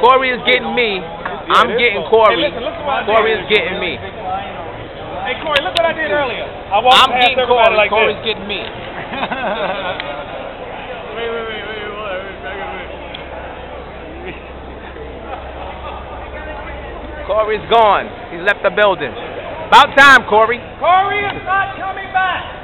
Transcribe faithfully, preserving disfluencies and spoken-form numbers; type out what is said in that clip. Corey is getting me. I'm getting Corey. Corey is getting me. Hey, Corey, look what I did earlier. I walked I'm past everybody Corey. Like Corey's this. Getting me. Wait, wait, wait, wait, what? Corey's gone. He's left the building. About time, Corey. Corey is not coming back.